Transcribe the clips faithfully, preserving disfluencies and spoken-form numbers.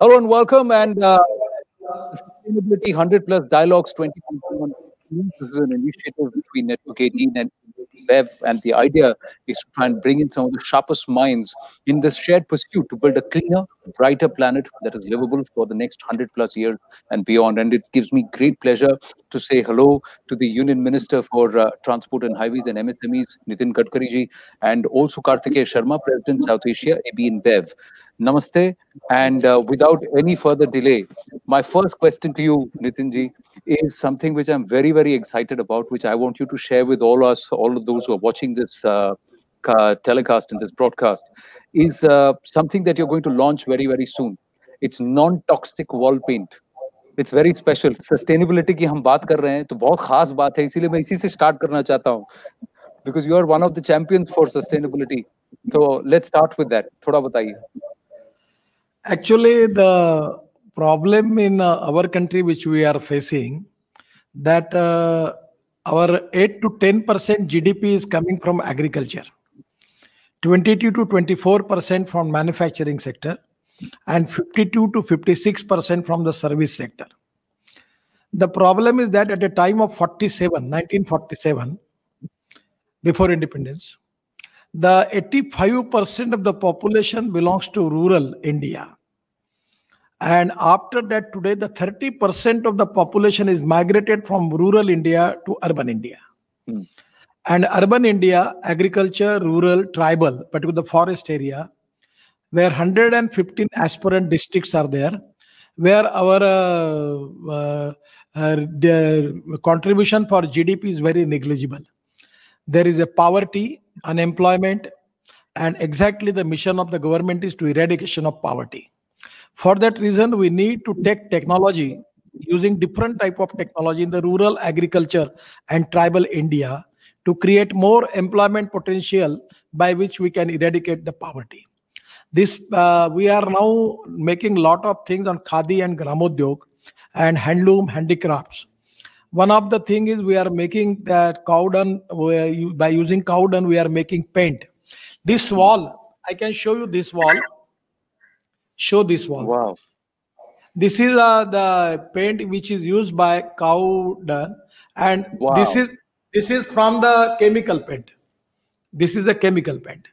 Hello and welcome, and uh, Sustainability one hundred plus Dialogues twenty twenty-one. This is an initiative between Network eighteen and B E V, and the idea is to try and bring in some of the sharpest minds in this shared pursuit to build a cleaner, brighter planet that is livable for the next one hundred plus years and beyond. And it gives me great pleasure to say hello to the Union Minister for uh, Transport and Highways and M S M Es, Nitin Gadkari ji, and also Kartikeya Sharma, President South Asia, A B InBev. Namaste. And uh, without any further delay, my first question to you, Nitin ji, is something which I'm very, very excited about, which I want you to share with all us, all of those who are watching this uh, uh, telecast and this broadcast, is uh, something that you're going to launch very, very soon. It's non-toxic wall paint. It's very special. Sustainability ki hum baat kar rahe hain, to bahut khaas baat hai, isliye main isi se start karna chahta hu, because you are one of the champions for sustainability. So let's start with that. Thoda bataiye. Actually, the problem in uh, our country which we are facing, that uh, our eight to ten percent G D P is coming from agriculture, twenty-two to twenty-four percent from manufacturing sector, and fifty-two to fifty-six percent from the service sector. The problem is that at the time of forty-seven, nineteen forty-seven, before independence, the eighty-five percent of the population belongs to rural India. And after that, today, the thirty percent of the population is migrated from rural India to urban India. Hmm. And urban India, agriculture, rural, tribal, particularly the forest area, where one hundred fifteen aspirant districts are there, where our uh, uh, uh, the contribution for G D P is very negligible. There is a poverty, unemployment, and exactly the mission of the government is to eradication of poverty. For that reason, we need to take technology, using different type of technology in the rural agriculture and tribal India, to create more employment potential by which we can eradicate the poverty. This uh, we are now making lot of things on khadi and gramodyog and handloom handicrafts. One of the thing is we are making that cow dung, by using cow dung, we are making paint. This wall, I can show you this wall. Show this wall. Wow. This is uh, the paint which is used by cow dung, and wow. this is this is from the chemical paint. This is the chemical paint.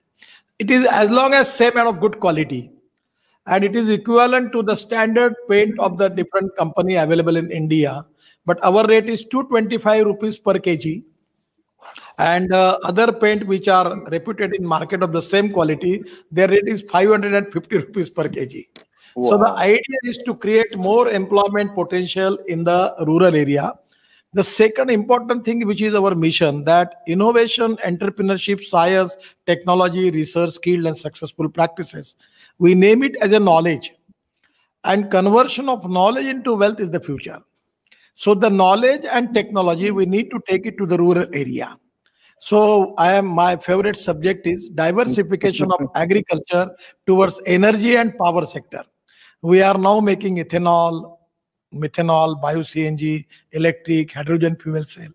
It is as long as same and of good quality, and it is equivalent to the standard paint of the different company available in India. But our rate is two hundred twenty-five rupees per kg, and uh, other paint which are reputed in market of the same quality, their rate is five hundred fifty rupees per kg. Wow. So the idea is to create more employment potential in the rural area. The second important thing which is our mission, that innovation, entrepreneurship, science, technology, research, skill and successful practices, we name it as a knowledge, and conversion of knowledge into wealth is the future. So the knowledge and technology, we need to take it to the rural area. So I am, my favorite subject is diversification of agriculture towards energy and power sector. We are now making ethanol, methanol, bio-C N G, electric, hydrogen fuel cell.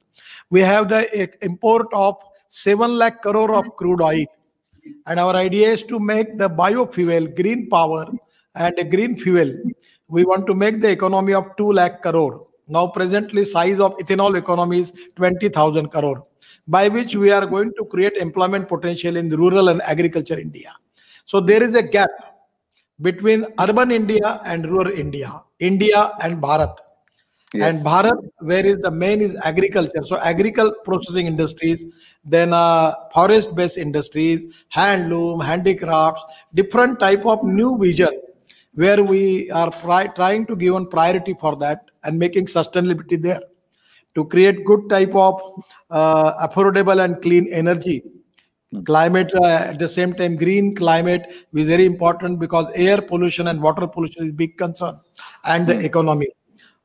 We have the import of seven lakh crore of crude oil. And our idea is to make the biofuel, green power and green fuel. We want to make the economy of two lakh crore. Now presently size of ethanol economy is twenty thousand crore, by which we are going to create employment potential in the rural and agriculture India. So there is a gap between urban India and rural India, India and Bharat. Yes. And Bharat, where is the main is agriculture. So agricultural processing industries, then uh, forest based industries, handloom, handicrafts, different type of new vision, where we are trying to give on priority for that and making sustainability there, to create good type of uh, affordable and clean energy. Climate, uh, at the same time, green climate is very important, because air pollution and water pollution is a big concern, and the economy.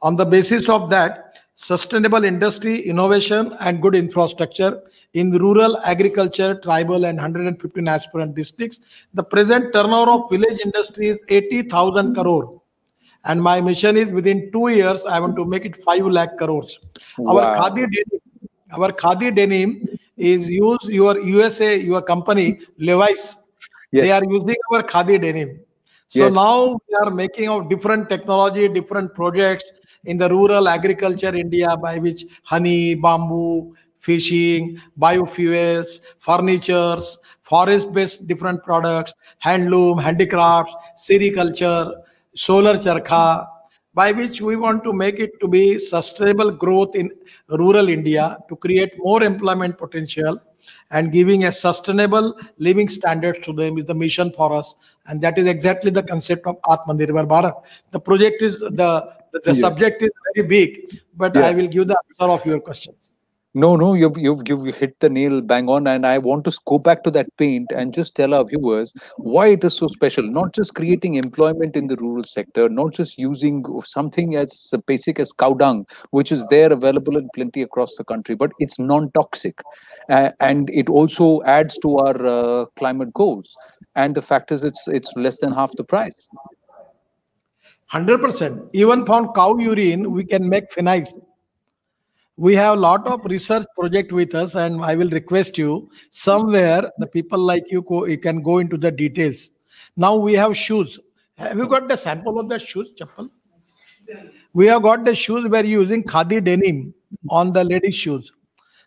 On the basis of that, sustainable industry, innovation and good infrastructure in rural agriculture, tribal and one hundred fifteen aspirant districts. The present turnover of village industry is eighty thousand crore. And my mission is within two years, I want to make it five lakh crores. Wow. Our khadi denim, our khadi denim is used, your U S A, your company, Levi's. Yes. They are using our khadi denim. So yes. Now we are making of different technology, different projects in the rural agriculture India, by which honey, bamboo, fishing, biofuels, furnitures, forest-based different products, handloom, handicrafts, sericulture, solar charkha, by which we want to make it to be sustainable growth in rural India to create more employment potential and giving a sustainable living standard to them is the mission for us. And that is exactly the concept of Atmanirbhar Bharat. The project is, the, the, the yeah. subject is very big, but yeah. I will give the answer of your questions. No, no, you've, you've, you've hit the nail bang on, and I want to go back to that paint and just tell our viewers why it is so special. Not just creating employment in the rural sector, not just using something as basic as cow dung, which is there available in plenty across the country, but it's non-toxic. Uh, and it also adds to our uh, climate goals. And the fact is, it's, it's less than half the price. one hundred percent. Even from cow urine, we can make phenol. We have a lot of research project with us, and I will request you somewhere the people like you, go, you can go into the details. Now we have shoes. Have you got the sample of the shoes, chappal? We have got the shoes where you using khadi denim on the ladies' shoes.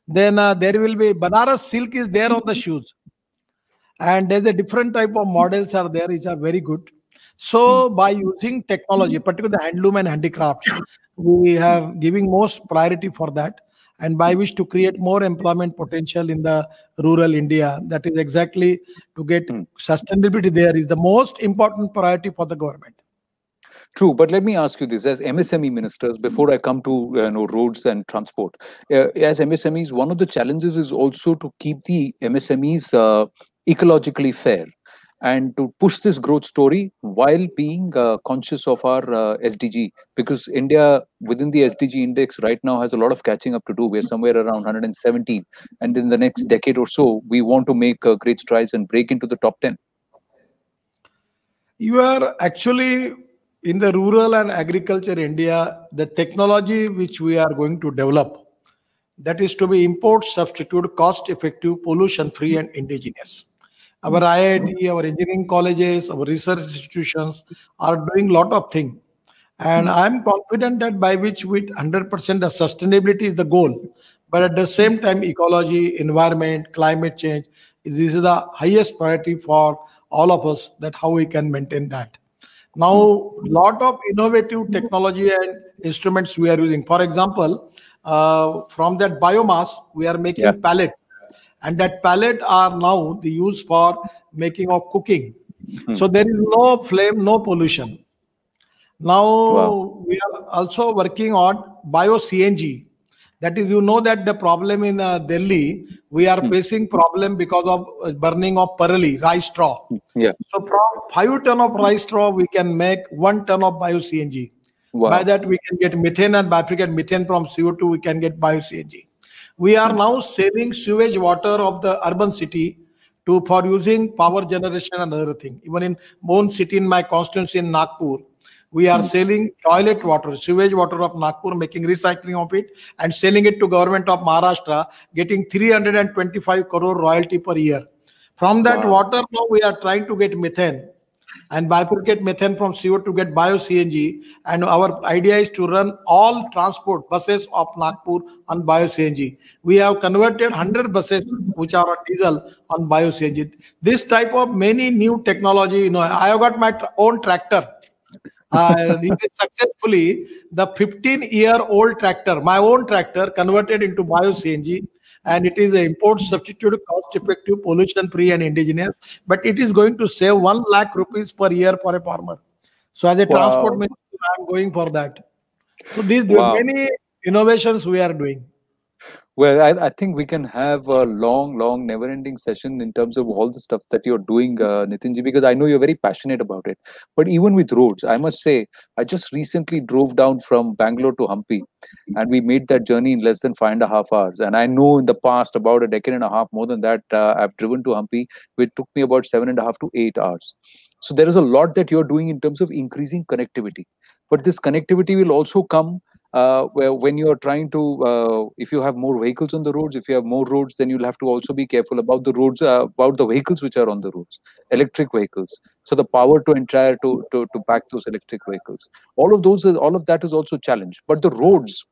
Then uh, there will be Banaras silk is there on the shoes. And there's a different type of models are there, which are very good. So by using technology, particularly the handloom and handicrafts, we are giving most priority for that, and by which to create more employment potential in the rural India. That is exactly to get sustainability there is the most important priority for the government. True, but let me ask you this, as M S M E ministers, before I come to you know, roads and transport, uh, as M S M Es, one of the challenges is also to keep the M S M Es uh, ecologically fair, and to push this growth story while being uh, conscious of our uh, S D G, because India within the S D G index right now has a lot of catching up to do. We're somewhere around one hundred seventeen, and in the next decade or so, we want to make uh, great strides and break into the top ten. You are actually in the rural and agriculture India, the technology which we are going to develop, that is to be import, substitute, cost effective, pollution free and indigenous. Our I I T, our engineering colleges, our research institutions are doing a lot of things. And I'm confident that by which with one hundred percent sustainability is the goal. But at the same time, ecology, environment, climate change, this is the highest priority for all of us, that how we can maintain that. Now, a lot of innovative technology and instruments we are using. For example, uh, from that biomass, we are making yeah. pellets. And that pellet are now the use for making of cooking. Mm-hmm. So there is no flame, no pollution. Now wow. we are also working on bio C N G. That is, you know that the problem in uh, Delhi, we are mm-hmm. facing problem because of burning of parali, rice straw. Yeah. So from five ton of rice straw, we can make one ton of bio C N G. Wow. By that we can get methane, and by freaking methane from C O two, we can get bio C N G. We are now saving sewage water of the urban city to for using power generation and other thing. Even in Mon city, in my constituency in Nagpur, we are mm. selling toilet water, sewage water of Nagpur, making recycling of it and selling it to government of Maharashtra, getting three hundred twenty-five crore royalty per year. From that wow. water, now we are trying to get methane and bifurcate methane from C O two to get bio C N G. And our idea is to run all transport buses of Nagpur on bio C N G. We have converted one hundred buses which are on diesel on bio C N G. This type of many new technology, you know, I have got my tra own tractor. Uh, successfully, the fifteen-year-old tractor, my own tractor, converted into bio C N G. And it is an import substitute, cost-effective, pollution-free and indigenous. But it is going to save one lakh rupees per year for a farmer. So as a wow. transport minister, I am going for that. So these wow. many innovations we are doing. Well, I, I think we can have a long, long, never-ending session in terms of all the stuff that you're doing, uh, Nitinji, because I know you're very passionate about it. But even with roads, I must say, I just recently drove down from Bangalore to Hampi, and we made that journey in less than five and a half hours. And I know in the past, about a decade and a half, more than that, uh, I've driven to Hampi, which took me about seven and a half to eight hours. So there is a lot that you're doing in terms of increasing connectivity. But this connectivity will also come uh, where when you're trying to, uh, if you have more vehicles on the roads, if you have more roads, then you'll have to also be careful about the roads, uh, about the vehicles which are on the roads, electric vehicles. So the power to entire to, to, to pack those electric vehicles. All of those, is, all of that is also a challenge. But the roads,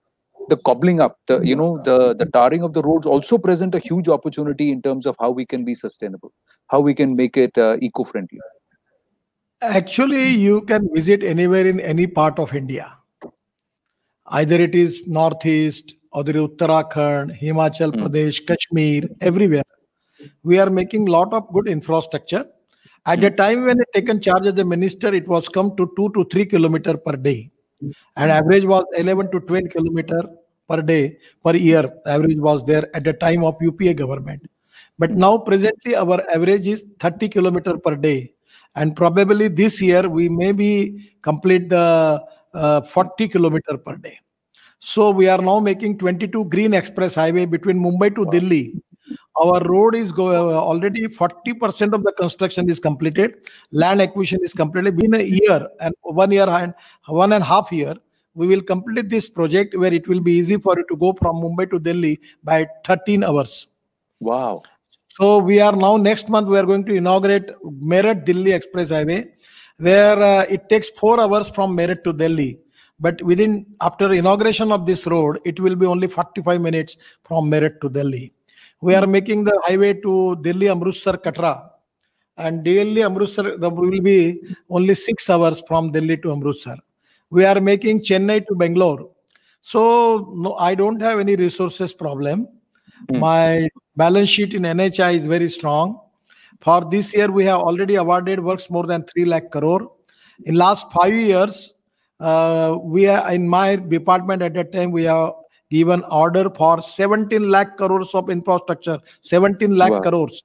the cobbling up, the, you know, the, the tarring of the roads also present a huge opportunity in terms of how we can be sustainable, how we can make it uh, eco-friendly. Actually, you can visit anywhere in any part of India. Either it is Northeast, or the Uttarakhand, Himachal Pradesh, Kashmir, everywhere. We are making a lot of good infrastructure. At the time when I taken charge as the minister, it was come to two to three kilometer per day. And average was eleven to twelve kilometer per day, per year. Average was there at the time of U P A government. But now presently our average is thirty kilometer per day. And probably this year we may be complete the uh, forty kilometer per day. So we are now making twenty-two green express highway between Mumbai to Delhi. Our road is go already forty percent of the construction is completed. Land acquisition is completed. Within a year and one year and one and a half year, we will complete this project where it will be easy for you to go from Mumbai to Delhi by thirteen hours. Wow. So we are now next month we are going to inaugurate Meerut Delhi Express Highway, where uh, it takes four hours from Meerut to Delhi. But within after inauguration of this road, it will be only forty-five minutes from Meerut to Delhi. We are making the highway to Delhi Amritsar Katra, and Delhi Amritsar will be only six hours from Delhi to Amritsar. We are making Chennai to Bangalore. So no, I don't have any resources problem. Mm. My balance sheet in N H I is very strong. For this year, we have already awarded works more than three lakh crore. In last five years, uh, we are in my department at that time, we have given order for seventeen lakh crores of infrastructure, seventeen lakh crores.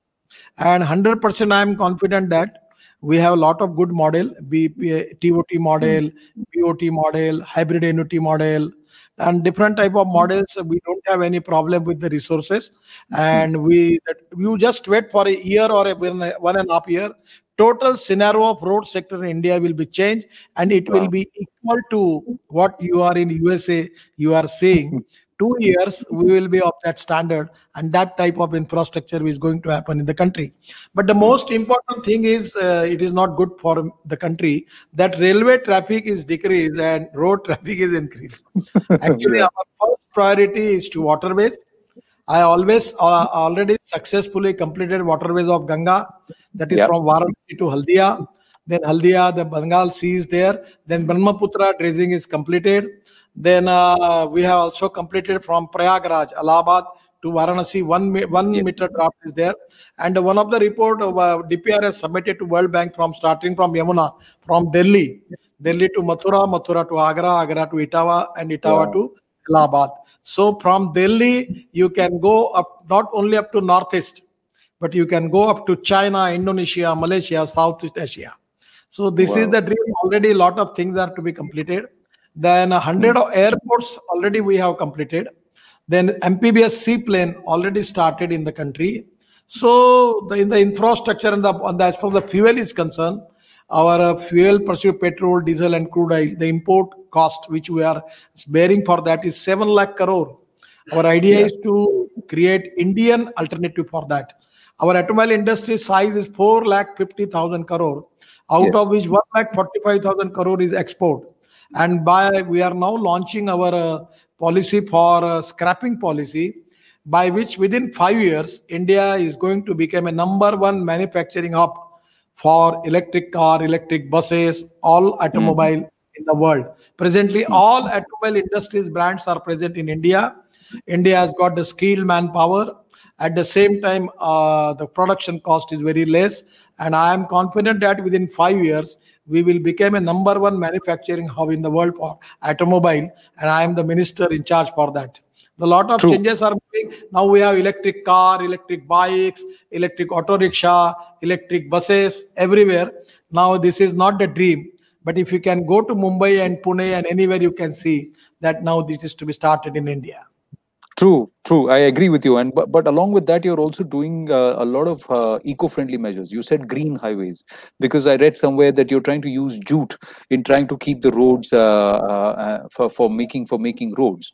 And one hundred percent I am confident that we have a lot of good model, B P A, T O T model, mm. B O T model, hybrid annuity model, and different type of models. We don't have any problem with the resources, and we that you just wait for a year or a one and a half year. Total scenario of road sector in India will be changed, and it wow. will be equal to what you are in U S A. You are saying two years we will be of that standard, and that type of infrastructure is going to happen in the country. But the most important thing is uh, it is not good for the country that railway traffic is decreased and road traffic is increased. Actually, yeah. Our first priority is to waterways. I always uh, already successfully completed waterways of Ganga, that is yeah. from Varanasi to Haldia. Then Haldia, the Bengal Sea is there. Then Brahmaputra dredging is completed. Then uh, we have also completed from Prayagraj, Allahabad to Varanasi, one, one yeah. meter draft is there. And one of the report of uh, D P R has submitted to World Bank from starting from Yamuna, from Delhi, yeah. Delhi to Mathura, Mathura to Agra, Agra to Etawah, and Etawah wow. to Allahabad. So from Delhi, you can go up, not only up to Northeast, but you can go up to China, Indonesia, Malaysia, Southeast Asia. So this wow. is the dream. Already a lot of things are to be completed. Then one hundred of airports already we have completed. Then amphibious seaplane already started in the country. So the, in the infrastructure and the, and the as far as the fuel is concerned, our uh, fuel pursuit petrol, diesel and crude oil, the import cost which we are bearing for that is seven lakh crore. Our idea yeah. is to create Indian alternative for that. Our automobile industry size is four lakh fifty thousand crore, out yes. of which one lakh forty-five thousand crore is export. And by we are now launching our uh, policy for uh, scrapping policy, by which within five years, India is going to become a number one manufacturing hub for electric car, electric buses, all automobile mm. in the world. Presently, all automobile industries brands are present in India. India has got the skilled manpower. At the same time, uh, the production cost is very less. And I am confident that within five years, we will become a number one manufacturing hub in the world for automobile. And I am the minister in charge for that. A lot of True. Changes are moving. Now we have electric car, electric bikes, electric auto rickshaw, electric buses everywhere. Now this is not the dream. But if you can go to Mumbai and Pune and anywhere you can see that now this is to be started in India. True, true. I agree with you. And but, but along with that, you're also doing uh, a lot of uh, eco-friendly measures. You said green highways, because I read somewhere that you're trying to use jute in trying to keep the roads uh, uh, for, for making for making roads.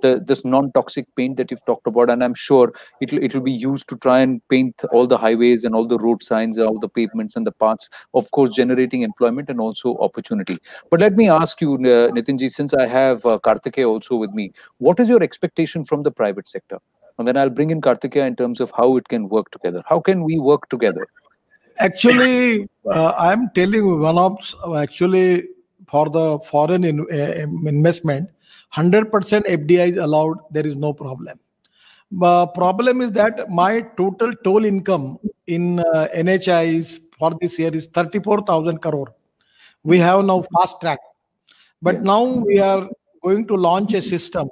The, this non-toxic paint that you've talked about, and I'm sure it'll it'll be used to try and paint all the highways and all the road signs, all the pavements and the paths, of course generating employment and also opportunity. But let me ask you, uh, Nitinji, since I have uh, Kartikeya also with me, what is your expectation from the private sector? And then I'll bring in Kartikeya in terms of how it can work together. How can we work together? Actually, uh, I'm telling you, one of actually for the foreign in, uh, investment, one hundred percent F D I is allowed. There is no problem. The problem is that my total toll income in uh, N H I is, for this year is thirty-four thousand crore. We have now fast track. But yes, now we are going to launch a system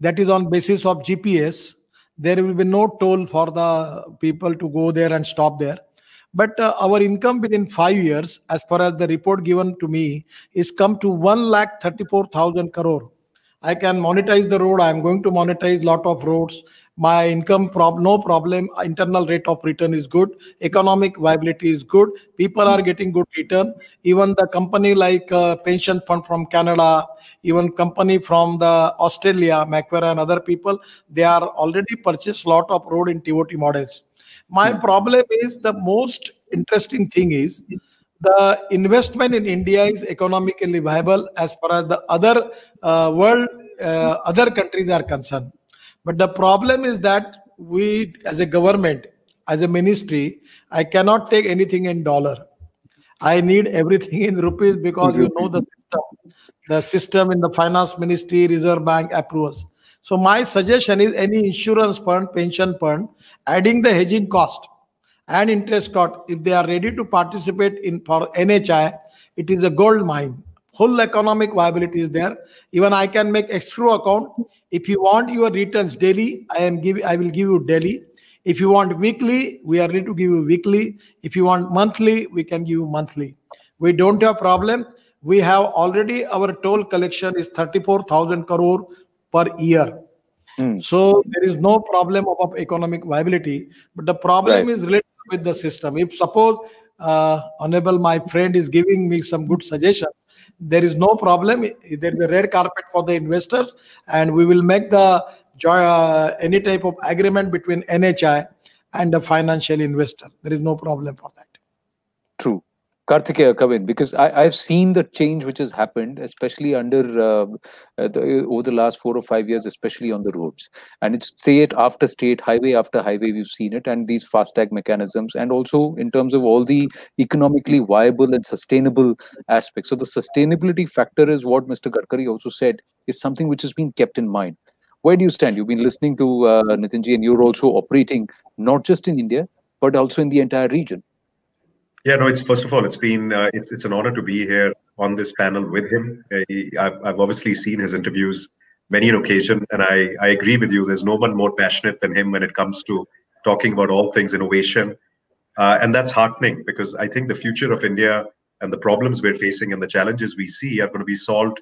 that is on basis of G P S. There will be no toll for the people to go there and stop there. But uh, our income within five years, as far as the report given to me, is come to one lakh thirty-four thousand crore. I can monetize the road. I am going to monetize lot of roads. My income problem, no problem. Internal rate of return is good. Economic viability is good. People are getting good return. Even the company like uh, pension fund from Canada, even company from the Australia, Macquarie and other people, they are already purchased lot of road in T O T models. My problem is, the most interesting thing is, the investment in India is economically viable as far as the other uh, world, uh, other countries are concerned. But the problem is that we, as a government, as a ministry, I cannot take anything in dollar. I need everything in rupees because you know the system, the system in the finance ministry, reserve bank approvals. So my suggestion is, any insurance fund, pension fund, adding the hedging cost and interest cost, if they are ready to participate in for N H I, it is a gold mine. Whole economic viability is there. Even I can make escrow account. If you want your returns daily, I am give, I will give you daily. If you want weekly, we are ready to give you weekly. If you want monthly, we can give you monthly. We don't have problem. We have already, our toll collection is thirty-four thousand crore per year. Mm. So there is no problem of, of economic viability, but the problem right. is related with the system. If suppose uh, honorable my friend is giving me some good suggestions, there is no problem. There is a red carpet for the investors, and we will make the uh, any type of agreement between N H I and the financial investor. There is no problem for that. True. Kartikeya, come in, because I, I've seen the change which has happened, especially under uh, the, over the last four or five years, especially on the roads. And it's state after state, highway after highway, we've seen it, and these fast tag mechanisms, and also in terms of all the economically viable and sustainable aspects. So the sustainability factor is what Mister Gadkari also said is something which has been kept in mind. Where do you stand? You've been listening to uh, Nitinji, and you're also operating not just in India, but also in the entire region. Yeah, no, it's first of all, it's been uh, it's it's an honor to be here on this panel with him. Uh, he, I've, I've obviously seen his interviews many an occasion, and I, I agree with you. There's no one more passionate than him when it comes to talking about all things innovation. Uh, and that's heartening, because I think the future of India and the problems we're facing and the challenges we see are going to be solved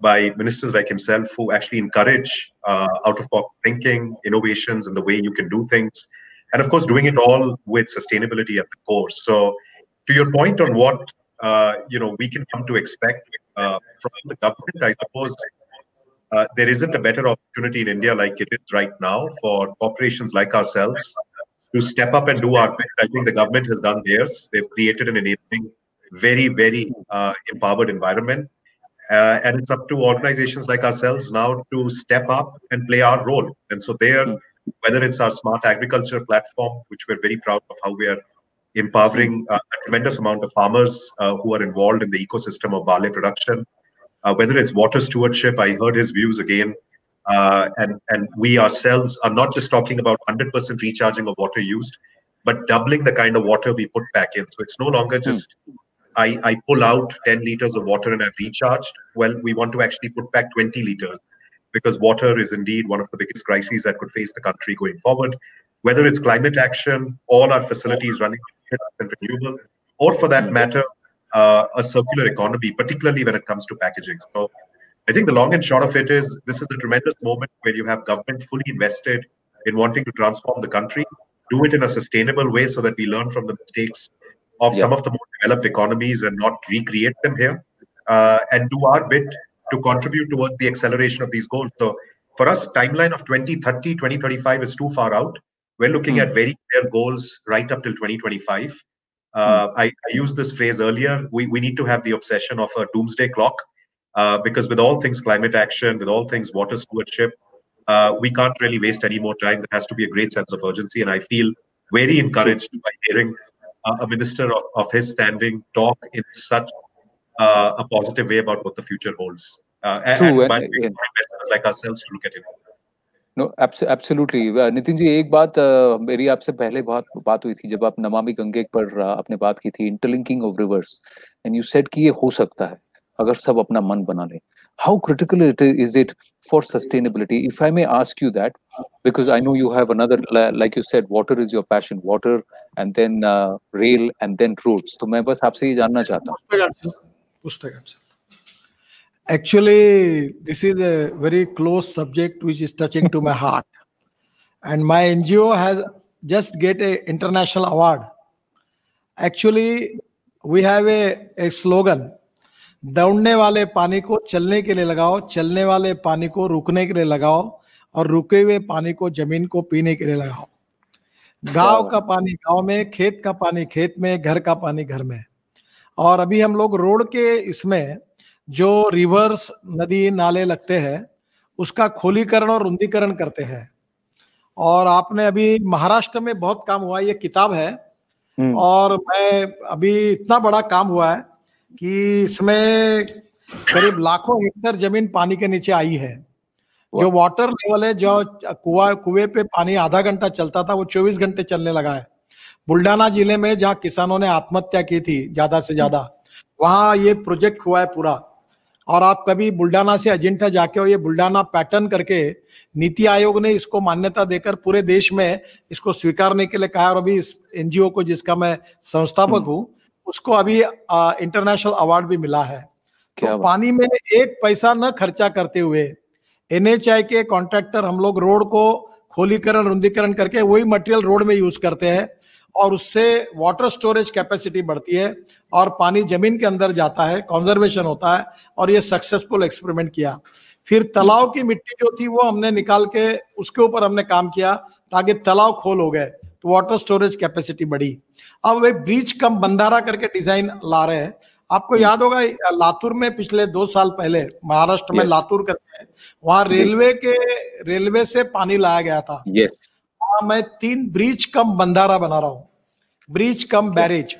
by ministers like himself, who actually encourage uh, out-of-box thinking, innovations, and the way you can do things. And of course, doing it all with sustainability at the core. So, to your point on what uh, you know, we can come to expect uh, from the government, I suppose uh, there isn't a better opportunity in India like it is right now for corporations like ourselves to step up and do our bit. I think the government has done theirs. They've created an enabling, very, very uh, empowered environment. Uh, and it's up to organizations like ourselves now to step up and play our role. And so there, whether it's our smart agriculture platform, which we're very proud of how we are empowering uh, a tremendous amount of farmers uh, who are involved in the ecosystem of barley production. Uh, whether it's water stewardship, I heard his views again. Uh, and, and we ourselves are not just talking about one hundred percent recharging of water used, but doubling the kind of water we put back in. So it's no longer just, mm. I, I pull out ten liters of water and I've recharged. Well, we want to actually put back twenty liters, because water is indeed one of the biggest crises that could face the country going forward. Whether it's climate action, all our facilities running and renewable, or for that matter, uh, a circular economy, particularly when it comes to packaging. So I think the long and short of it is this is a tremendous moment where you have government fully invested in wanting to transform the country, do it in a sustainable way so that we learn from the mistakes of yeah. some of the more developed economies and not recreate them here, uh, and do our bit to contribute towards the acceleration of these goals. So for us, timeline of twenty thirty, twenty thirty-five is too far out. We're looking mm. at very clear goals right up till twenty twenty-five. Uh, mm. I, I used this phrase earlier. We, we need to have the obsession of a doomsday clock uh, because with all things climate action, with all things water stewardship, uh, we can't really waste any more time. There has to be a great sense of urgency. And I feel very encouraged by hearing uh, a minister of, of his standing talk in such uh, a positive way about what the future holds. Uh, and, True, and, and, and like ourselves to look at it. No, absolutely. Nitin ji, एक बात मेरी आपसे पहले बहुत बात हुई थी जब आप नमामि गंगे पर आपने बात की थी, interlinking of rivers, and you said कि ये हो सकता है अगर सब अपना मन बना लें. How critical it is it for sustainability? If I may ask you that, because I know you have another, like you said, water is your passion, water, and then uh, rail, and then roads. So मैं बस आपसे ये जानना चाहता हूँ. Actually, this is a very close subject which is touching to my heart, and my N G O has just get an international award. Actually, we have a, a slogan: दौड़ने वाले पानी को चलने के लिए लगाओ, चलने वाले पानी को रुकने के लिए लगाओ, और रुके हुए पानी को जमीन को पीने के लिए लगाओ. गांव का पानी गांव में, खेत का पानी खेत में, घर का पानी घर में. और अभी हम लोग रोड के इसमें जो रिवर्स नदी नाले लगते हैं उसका खोलीकरण और रुंदीकरण करते हैं. और आपने अभी महाराष्ट्र में बहुत काम हुआ, ये किताब है, और मैं अभी इतना बड़ा काम हुआ है कि इसमें करीब लाखों हेक्टेयर जमीन पानी के नीचे आई है. जो वाटर लेवल है, जो कुआ कुएं पे पानी आधा घंटा चलता था वो चौबीस घंटे चलने लगा है. बुल्डाना जिले में जहाँ किसानों ने आत्महत्या की थी ज्यादा से ज्यादा, वहाँ ये प्रोजेक्ट हुआ है पूरा. और आप कभी बुल्डाना से अजंता जाके हो, ये बुल्डाना पैटर्न करके नीति आयोग ने इसको मान्यता देकर पूरे देश में इसको स्वीकारने के लिए कहा. और अभी इस एनजीओ को जिसका मैं संस्थापक हूँ उसको अभी इंटरनेशनल अवार्ड भी मिला है. तो पानी में एक पैसा न खर्चा करते हुए एन एच आई के कॉन्ट्रैक्टर हम लोग रोड को खोलीकरण रुंदीकरण करके वही मटेरियल रोड में यूज करते हैं, और उससे वाटर स्टोरेज कैपेसिटी बढ़ती है और पानी जमीन के अंदर जाता है, कंजर्वेशन होता है. और ये सक्सेसफुल एक्सपेरिमेंट किया. फिर तालाब की मिट्टी जो थी वो हमने निकाल के उसके ऊपर हमने काम किया ताकि तालाब खोल हो गए तो वाटर स्टोरेज कैपेसिटी बढ़ी. अब वे ब्रीच कम बंधारा करके डिजाइन ला रहे हैं. आपको याद होगा लातूर में पिछले दो साल पहले महाराष्ट्र में लातूर करके वहां रेलवे के रेलवे से पानी लाया गया था. यस, मैं तीन ब्रीच कम बंधारा बना रहा हूं, ब्रीच कम बैरेज.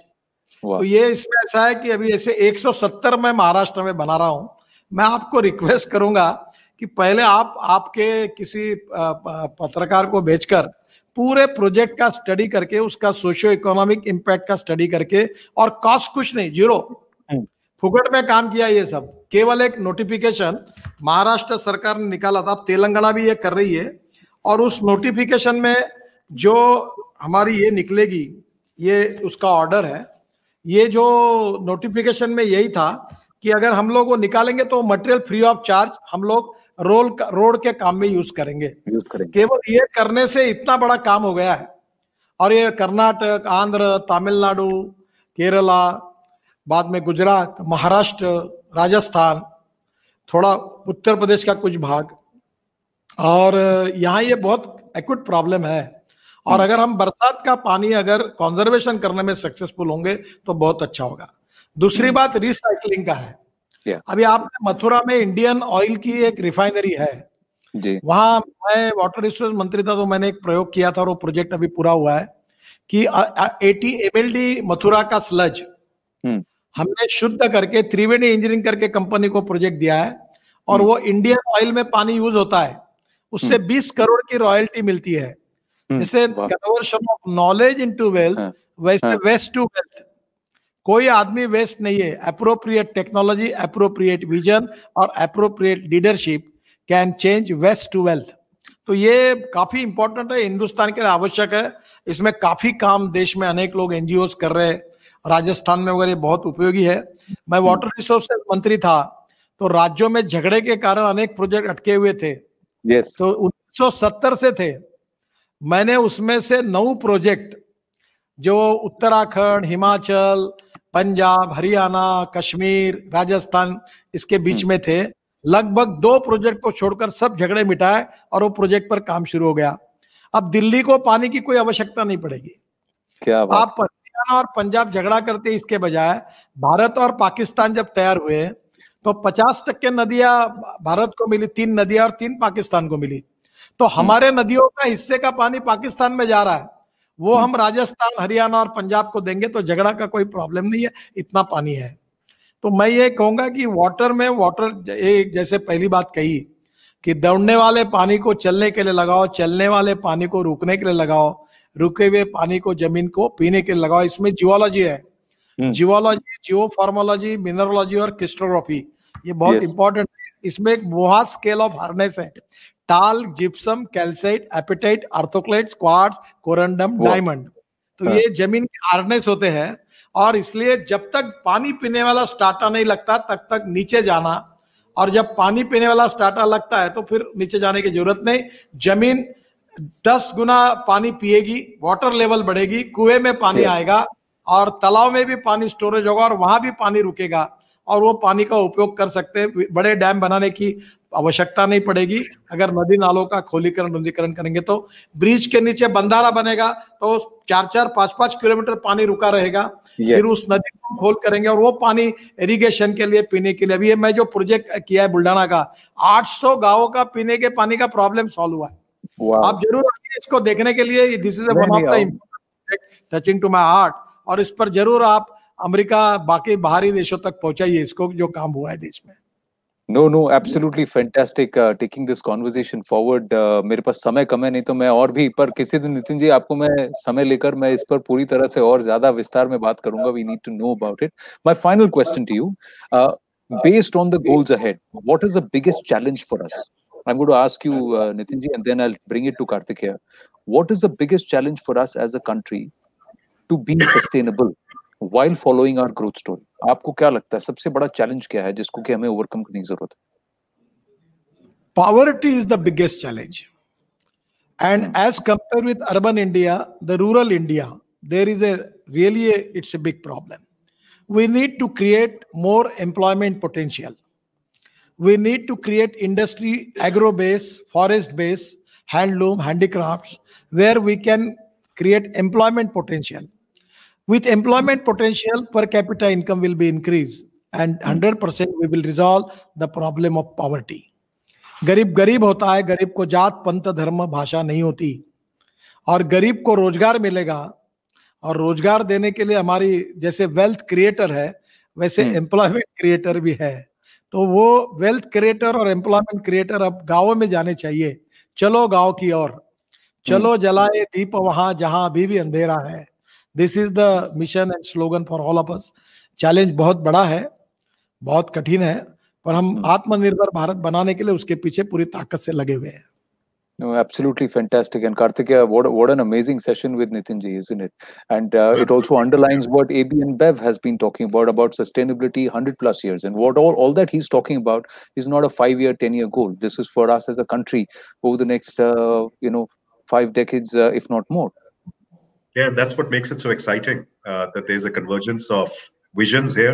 तो ये इसमें ऐसा है कि अभी ऐसे एक सौ सत्तर में महाराष्ट्र में बना रहा हूं. मैं आपको रिक्वेस्ट करूंगा कि पहले आप आपके किसी पत्रकार को भेजकर पूरे प्रोजेक्ट का स्टडी करके उसका सोशियो इकोनॉमिक इंपैक्ट का स्टडी करके, और कॉस्ट कुछ नहीं, जीरो, फुकट में काम किया. ये सब केवल एक नोटिफिकेशन महाराष्ट्र सरकार ने निकाला था. अब तेलंगाना भी ये कर रही है. और उस नोटिफिकेशन में जो हमारी ये निकलेगी, ये उसका ऑर्डर है. ये जो नोटिफिकेशन में यही था कि अगर हम लोग वो निकालेंगे तो मटेरियल फ्री ऑफ चार्ज हम लोग रोड रोड के काम में यूज करेंगे. केवल ये करने से इतना बड़ा काम हो गया है. और ये कर्नाटक, आंध्र, तमिलनाडु, केरला, बाद में गुजरात, महाराष्ट्र, राजस्थान, थोड़ा उत्तर प्रदेश का कुछ भाग, और यहाँ ये बहुत एक्यूट प्रॉब्लम है. और अगर हम बरसात का पानी अगर कंजर्वेशन करने में सक्सेसफुल होंगे तो बहुत अच्छा होगा. दूसरी बात रिसाइकलिंग का है. yeah. अभी आपने मथुरा में इंडियन ऑयल की एक रिफाइनरी है जी. वहां मैं वाटर रिसोर्स मंत्री था तो मैंने एक प्रयोग किया था और वो प्रोजेक्ट अभी पूरा हुआ है कि अस्सी एम एल डी मथुरा का स्लज हमने शुद्ध करके त्रिवेणी इंजीनियरिंग करके कंपनी को प्रोजेक्ट दिया है. और वो इंडियन ऑयल में पानी यूज होता है, उससे बीस करोड़ की रॉयल्टी मिलती है. जैसे conversion of knowledge into wealth, वैसे वेस्ट टू वेल्थ. कोई आदमी वेस्ट नहीं है. एप्रोप्रिएट टेक्नोलॉजी, एप्रोप्रिएट विजन और appropriate leadership can change waste to wealth. तो ये काफी इंपॉर्टेंट है, हिंदुस्तान के लिए आवश्यक है. इसमें काफी काम देश में अनेक लोग एनजीओ कर रहे हैं. राजस्थान में वगैरह बहुत उपयोगी है. मैं वाटर रिसोर्सेज मंत्री था तो राज्यों में झगड़े के कारण अनेक प्रोजेक्ट अटके हुए थे। yes. तो उन्नीस सौ सत्तर से थे। मैंने उसमें से नौ प्रोजेक्ट जो उत्तराखंड, हिमाचल, पंजाब, हरियाणा, कश्मीर, राजस्थान इसके बीच में थे, लगभग दो प्रोजेक्ट को छोड़कर सब झगड़े मिटाए और वो प्रोजेक्ट पर काम शुरू हो गया। अब दिल्ली को पानी की कोई आवश्यकता नहीं पड़ेगी। क्या बात? आप हरियाणा और पंजाब झगड़ा करते, इसके बजाय भारत और पाकिस्तान जब तैयार हुए तो पचास टक्के नदियां भारत को मिली, तीन नदियां और तीन पाकिस्तान को मिली। तो हमारे नदियों का हिस्से का पानी पाकिस्तान में जा रहा है, वो हम राजस्थान, हरियाणा और पंजाब को देंगे तो झगड़ा का कोई प्रॉब्लम नहीं है, इतना पानी है। तो मैं ये कहूंगा कि वाटर में वाटर, एक जैसे पहली बात कही कि दौड़ने वाले पानी को चलने के लिए लगाओ, चलने वाले पानी को रुकने के लिए लगाओ, रुके हुए पानी को जमीन को पीने के लिए लगाओ। इसमें जियोलॉजी है, जियोलॉजी, जियो फार्मोलॉजी, मिनरोलॉजी और क्रिस्टोग्राफी, ये बहुत इंपॉर्टेंट है। इसमें एक मोहा स्केल ऑफ हार्डनेस है, talc, gypsum, calcite, apatite, orthoclase, quartz, corundum, diamond. तो हाँ। ये जमीन के हार्डनेस होते हैं और इसलिए जब तक पानी पीने वाला स्टाटा नहीं लगता तब तक नीचे जाना, और जब पानी पीने वाला स्टाटा लगता है तो फिर नीचे जाने की जरूरत नहीं। जमीन दस गुना पानी पिएगी, वाटर लेवल बढ़ेगी, कुएं में पानी आएगा और तालाब में भी पानी स्टोरेज होगा और वहां भी पानी रुकेगा और वो पानी का उपयोग कर सकते हैं। बड़े डैम बनाने की आवश्यकता नहीं पड़ेगी। अगर नदी नालों का खोलीकरण, रुंदीकरण करेंगे तो ब्रिज के नीचे बंधारा बनेगा तो चार चार पांच पांच किलोमीटर पानी रुका रहेगा, फिर उस नदी को खोल करेंगे और वो पानी इरिगेशन के लिए, पीने के लिए। अभी मैं जो प्रोजेक्ट किया है बुल्ढाना का, आठ सौ गाँव का पीने के पानी का प्रॉब्लम सॉल्व हुआ है। आप जरूर आइए इसको देखने के लिए, this is one of the important project touching to my heart, और इस पर जरूर आप अमेरिका, बाकी बाहरी देशों तक पहुंचाइए इसको, जो काम हुआ है देश में। No no absolutely fantastic, taking this conversation forward. मेरे पास समय कम है, नहीं तो मैं और भी, पर किसी दिन नितिन जी आपको मैं समय लेकर मैं इस पर पूरी तरह से और ज्यादा विस्तार में बात करूंगा। We need to know about it. My final question to you, based on the goals ahead, what is the biggest challenge for us? I am going to ask you Nitin ji and then I will bring it to Kartikeya. What is the biggest challenge for us as a country to be sustainable while following our growth story? आपको क्या लगता है सबसे बड़ा challenge क्या है जिसको कि हमें ओवरकम करने की जरूरत है? Poverty is the biggest challenge, and as compared with urban India, the rural India, there is a really a, it's a big problem. We need to create more employment potential. We need to create industry, agro base, forest base, handloom, handicrafts, where we can create employment potential. With employment potential, per capita income will be increased, and one hundred percent we will resolve the problem of poverty. गरीब गरीब होता है, गरीब को जात, पंथ, धर्म, भाषा नहीं होती, और गरीब को रोजगार मिलेगा। और रोजगार देने के लिए हमारी जैसे वेल्थ क्रिएटर है वैसे एम्प्लॉयमेंट क्रिएटर भी है, तो वो वेल्थ क्रिएटर और एम्प्लॉयमेंट क्रिएटर अब गाँव में जाने चाहिए। चलो गाँव की ओर, चलो जलाए दीप वहां जहां अभी भी अंधेरा है। This is the mission and slogan for all of us. Challenge बहुत बड़ा है, बहुत कठिन है, पर हम आत्मनिर्भर भारत बनाने के लिए उसके पीछे पूरी ताकत से लगे हुए हैं। No, absolutely fantastic. And Kartikeya, what, what an amazing session with Nitin ji, isn't it? And uh, it also underlines what A B InBev has been talking about, about sustainability one hundred plus years. And what all, all that he's talking about is not a five-year, ten-year goal. This is for us as a country over the next, uh, you know, five decades, uh, if not more. Yeah, and that's what makes it so exciting, uh, that there's a convergence of visions here.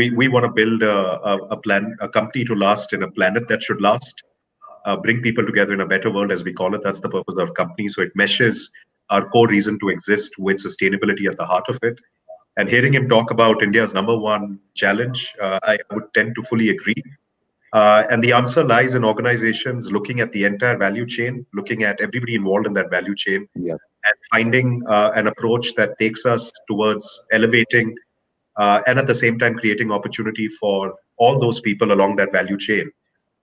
We we want to build a, a, a plan, a company to last in a planet that should last, uh, bring people together in a better world, as we call it. That's the purpose of our company. So it meshes our core reason to exist with sustainability at the heart of it. And hearing him talk about India's number one challenge, uh, I would tend to fully agree. Uh, and the answer lies in organizations looking at the entire value chain, looking at everybody involved in that value chain. Yeah. And finding uh, an approach that takes us towards elevating uh, and at the same time creating opportunity for all those people along that value chain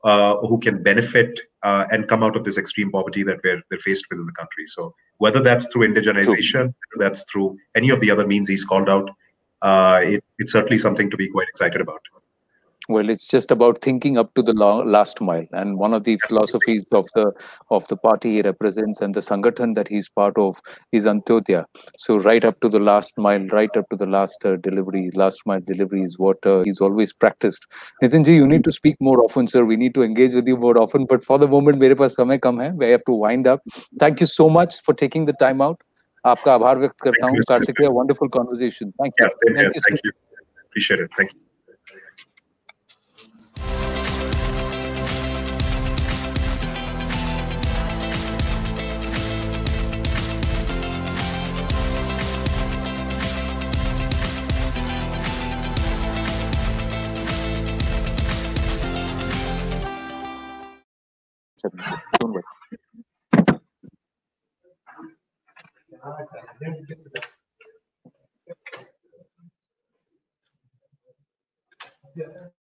uh, who can benefit uh, and come out of this extreme poverty that we're, they're faced with in the country. So whether that's through indigenization, True. that's through any of the other means he's called out, uh, it, it's certainly something to be quite excited about. Well, it's just about thinking up to the long, last mile. And one of the philosophies of the of the party he represents and the Sangathan that he's part of is Antyodaya. So right up to the last mile, right up to the last uh, delivery, last mile delivery is what uh, he's always practiced. Nitinji, you need to speak more often, sir. We need to engage with you more often. But for the moment, mere paas samay kam hai. We have to wind up. Thank you so much for taking the time out. Aapka abhar vyakt karta hoon, Kartikeya. Wonderful conversation. Thank you. Yeah, thank, yeah, you, thank you. Appreciate it. Thank you. Don't worry. Yeah.